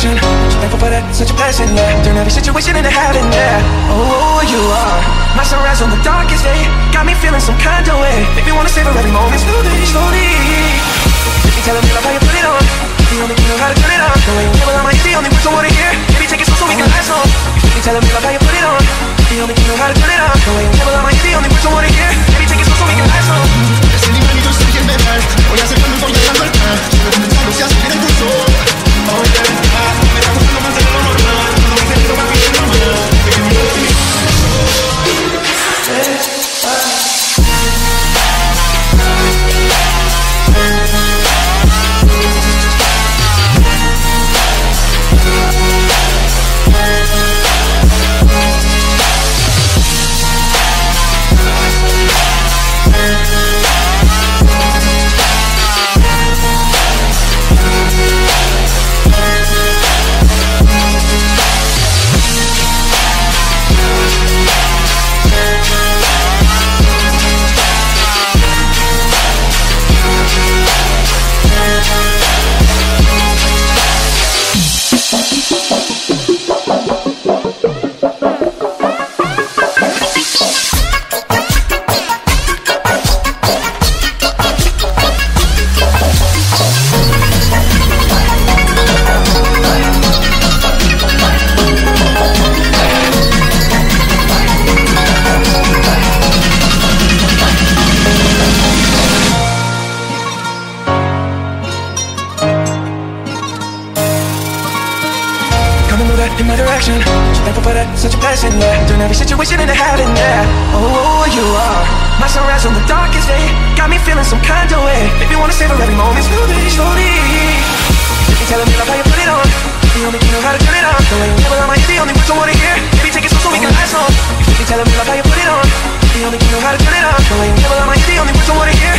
attraction. So thankful for that, such a blessing, yeah. Turn every situation into heaven, yeah. Oh, you are my sunrise on the darkest day. Got me feeling some kind of way. Make me wanna savor every moment slowly, slowly. You keep telling me love how you put it on. You only know how to turn it on. The way you live around my ear, only words I wanna hear. Baby, take it slow so we can last long. You keep telling me love how you put it on. You only know how to turn it on. The way you live around my ear, only words I wanna hear. Baby, take it slow so we can last long. Ese animalito se quiere meter. Hoy hace cuando voy llegando al pan. Yo me pensando si asumir el curso. Oh yeah, me está gustando más de lo normal. No me siento más bien normal. Te quiero such a blessing, yeah. Turn every situation into heaven, yeah. Oh, you are my sunrise on the darkest day. Got me feeling some kind of way. Make me wanna savor every moment slowly, slowly. You keep telling me love how you put it on. You only know how to turn it on. The way you live around my ear, only words I wanna hear. Baby, take it slow so we can last long. You keep telling me love how you put it on. You only know how to turn it on. The way you live around my ear, only words I wanna hear.